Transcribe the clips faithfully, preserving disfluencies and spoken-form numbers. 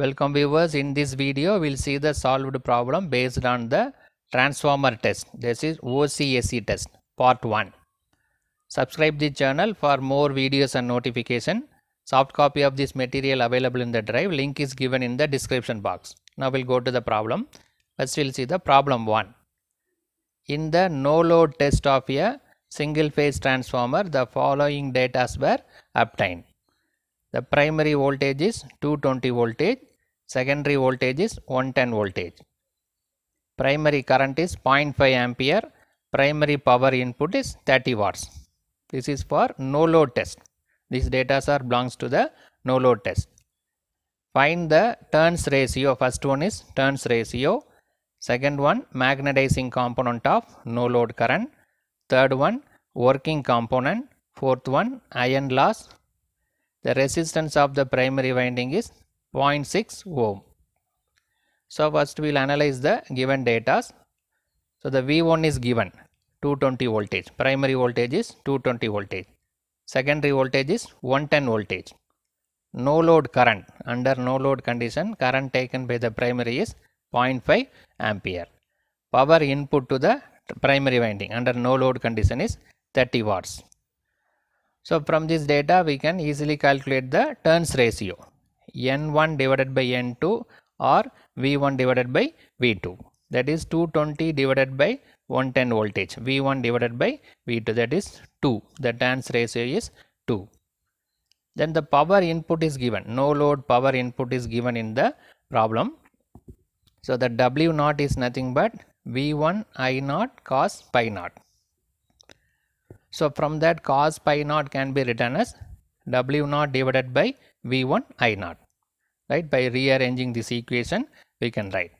Welcome viewers, in this video we will see the solved problem based on the transformer test. This is O C A C test part one. Subscribe the channel for more videos and notification. Soft copy of this material available in the drive. Link is given in the description box. Now we will go to the problem. First we will see the problem one. In the no load test of a single phase transformer, the following data were obtained. The primary voltage is two twenty voltage, secondary voltage is one ten voltage. Primary current is zero point five ampere, primary power input is thirty watts. This is for no load test. These data are belongs to the no load test. Find the turns ratio. First one is turns ratio, second one magnetizing component of no load current, third one working component, fourth one iron loss. The resistance of the primary winding is zero point six ohm. So first we will analyze the given data. So the V one is given two twenty voltage. Primary voltage is two twenty voltage. Secondary voltage is one ten voltage. No load current. Under no load condition, current taken by the primary is zero point five ampere. Power input to the primary winding under no load condition is thirty watts. So from this data we can easily calculate the turns ratio, N one divided by N two or V one divided by V two, that is two twenty divided by one ten voltage, V one divided by V two, that is two. The turns ratio is two. Then the power input is given, no load power input is given in the problem. So the W zero is nothing but V one I zero cos pi zero. So from that cos pi zero can be written as W zero divided by V one I zero, right? By rearranging this equation we can write.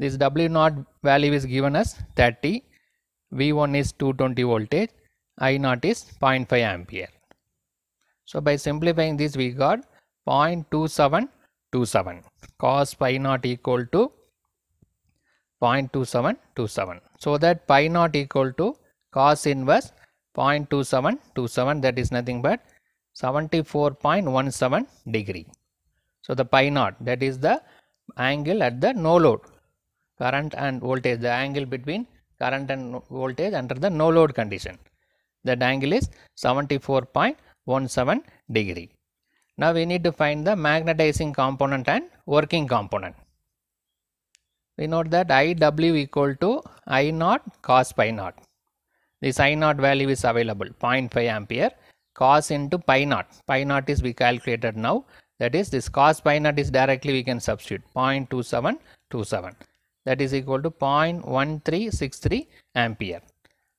This W zero value is given as thirty, V one is two twenty voltage, I zero is zero point five ampere. So by simplifying this we got zero point two seven two seven, cos pi zero equal to zero point two seven two seven. So that pi zero equal to cos inverse zero point two seven two seven, that is nothing but seventy-four point one seven degree. So the pi naught, that is the angle at the no load current and voltage, the angle between current and voltage under the no load condition. That angle is seventy-four point one seven degree. Now we need to find the magnetizing component and working component. We note that I W equal to I zero cos pi zero. This I zero value is available zero point five ampere, cos into pi zero. Pi zero is we calculated now, that is this cos pi zero is directly we can substitute zero point two seven two seven, that is equal to zero point one three six three ampere.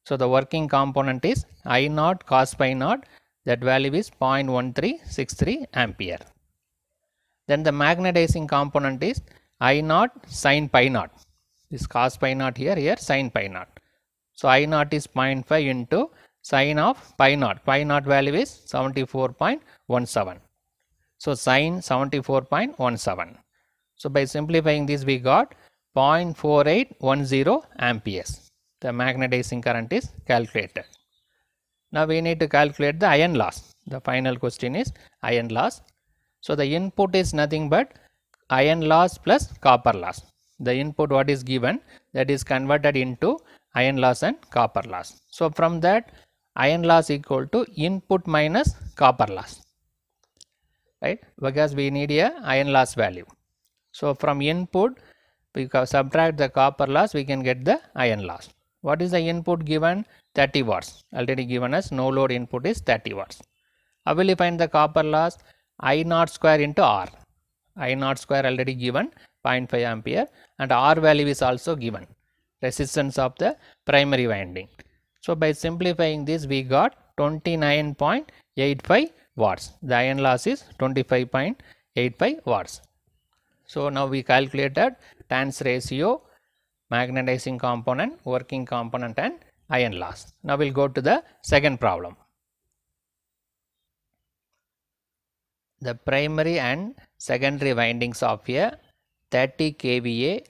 So the working component is I zero cos pi zero, that value is zero point one three six three ampere. Then the magnetizing component is I zero sin pi zero. This cos pi zero here, here sin pi zero. So I zero is zero point five into sine of pi zero. Pi zero value is seventy-four point one seven. So sine seventy-four point one seven. So by simplifying this we got zero point four eight one zero amperes. The magnetizing current is calculated. Now we need to calculate the iron loss. The final question is iron loss. So the input is nothing but iron loss plus copper loss. The input what is given, that is converted into iron loss and copper loss. So from that iron loss equal to input minus copper loss, right? Because we need a iron loss value. So from input we subtract the copper loss, we can get the iron loss. What is the input given? thirty watts. Already given as no load input is thirty watts. How will you find the copper loss? I zero square into R. I zero square already given zero point five ampere, and R value is also given. Resistance of the primary winding. So by simplifying this we got twenty-nine point eight five watts. The iron loss is twenty-five point eight five watts. So now we calculated turns ratio, magnetizing component, working component and iron loss. Now we will go to the second problem. The primary and secondary windings of a thirty K V A,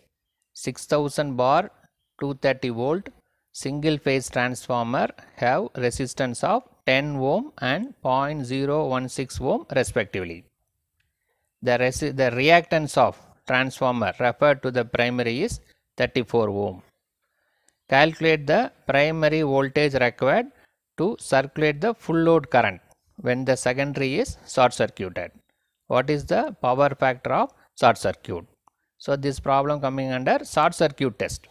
six thousand bar, two thirty volt single phase transformer have resistance of ten ohm and zero point zero one six ohm respectively. the, the reactance of transformer referred to the primary is thirty-four ohm. Calculate the primary voltage required to circulate the full load current when the secondary is short circuited. What is the power factor of short circuit? So this problem coming under short circuit test,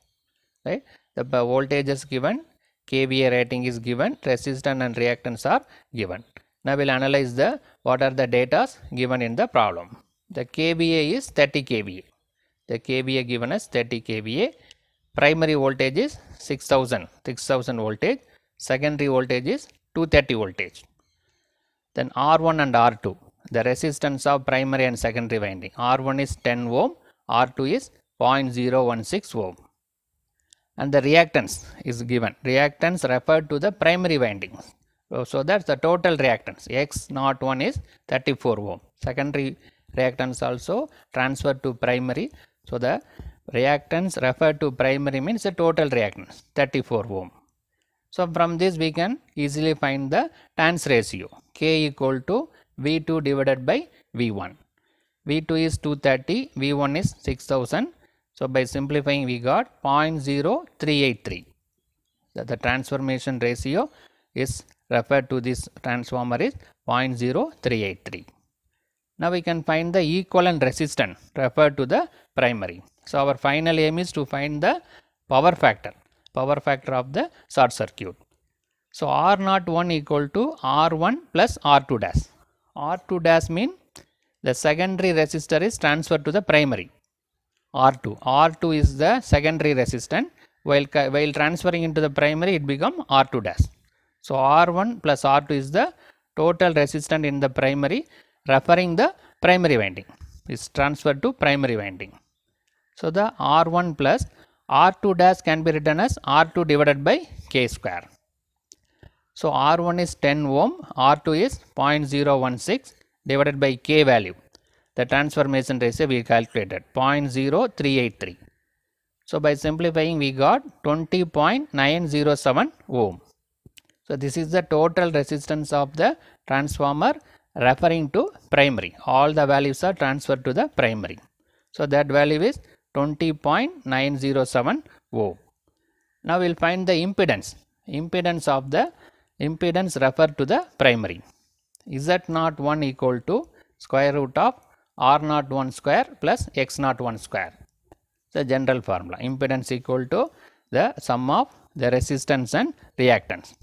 right? The voltage is given, K V A rating is given, resistance and reactance are given. Now we'll analyze the what are the data given in the problem. The K V A is thirty K V A. The K V A given as thirty K V A. Primary voltage is six thousand voltage. Secondary voltage is two thirty voltage. Then R one and R two. The resistance of primary and secondary winding. R one is ten ohm. R two is zero point zero one six ohm. And the reactance is given. Reactance referred to the primary winding. So that's the total reactance. X zero one is thirty-four ohm. Secondary reactance also transferred to primary. So the reactance referred to primary means the total reactance thirty-four ohm. So from this we can easily find the turns ratio. K equal to V two divided by V one. V two is two thirty, V one is six thousand. So by simplifying we got zero point zero three eight three. So the transformation ratio is referred to this transformer is zero point zero three eight three. Now we can find the equivalent resistance referred to the primary. So our final aim is to find the power factor, power factor of the short circuit. So R zero one equal to R one plus R two dash. R two dash mean the secondary resistor is transferred to the primary. R two. R two is the secondary resistance. While, while transferring into the primary, it becomes R two dash. So R one plus R two is the total resistance in the primary, referring the primary winding. It's transferred to primary winding. So the R one plus R two dash can be written as R two divided by K square. So R one is ten ohm, R two is zero point zero one six divided by K value. The transformation ratio we calculated zero point zero three eight three. So by simplifying we got twenty point nine zero seven ohm. So this is the total resistance of the transformer referring to primary. All the values are transferred to the primary. So that value is twenty point nine zero seven ohm. Now we will find the impedance. Impedance of the impedance referred to the primary. Z zero one equal to square root of R zero one square plus X zero one square. The general formula. Impedance equal to the sum of the resistance and reactance.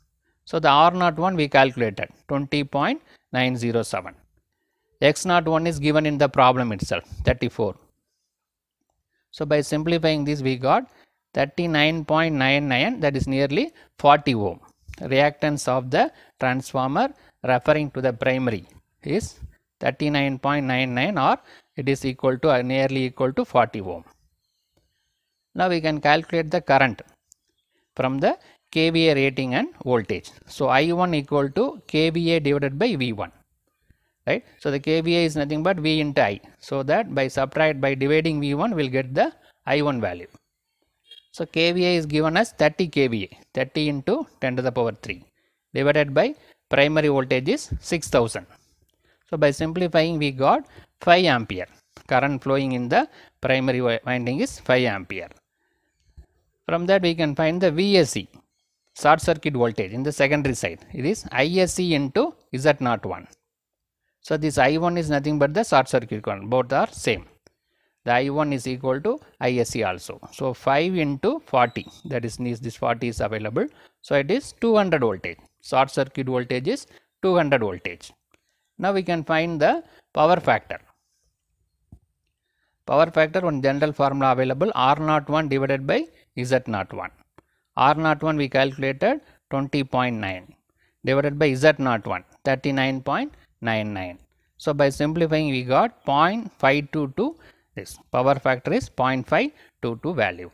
So the R zero one we calculated twenty point nine zero seven. X zero one is given in the problem itself thirty-four. So by simplifying this we got thirty-nine point nine nine, that is nearly forty ohm. Reactance of the transformer referring to the primary is thirty-nine point nine nine, or it is equal to or nearly equal to forty ohm. Now we can calculate the current from the K V A rating and voltage. So I one equal to K V A divided by V one. Right. So the K V A is nothing but V into I. So that by subtract by dividing V one we will get the I one value. So K V A is given as thirty K V A, thirty into ten to the power three divided by primary voltage is six thousand. So by simplifying we got five ampere. Current flowing in the primary winding is five ampere. From that we can find the V S C, short circuit voltage in the secondary side. It is I S C into Z zero one. So this I one is nothing but the short circuit current. Both are same. The I one is equal to I S C also. So five into forty. That is, this forty is available. So it is two hundred voltage. Short circuit voltage is two hundred voltage. Now we can find the power factor. Power factor on general formula available R zero one divided by Z zero one. R zero one we calculated twenty point nine divided by Z zero one thirty-nine point nine nine. So by simplifying we got zero point five two two. This power factor is zero point five two two value,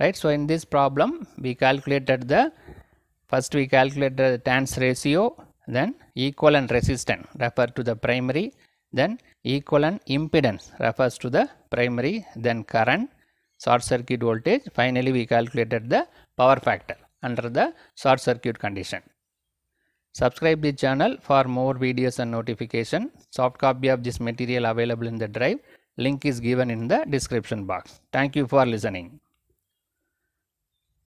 right? So in this problem we calculated the first we calculated the turns ratio, then equivalent resistance referred to the primary, then equivalent impedance refers to the primary, then current, short circuit voltage. Finally we calculated the power factor under the short circuit condition. Subscribe the channel for more videos and notification. Soft copy of this material available in the drive. Link is given in the description box. Thank you for listening.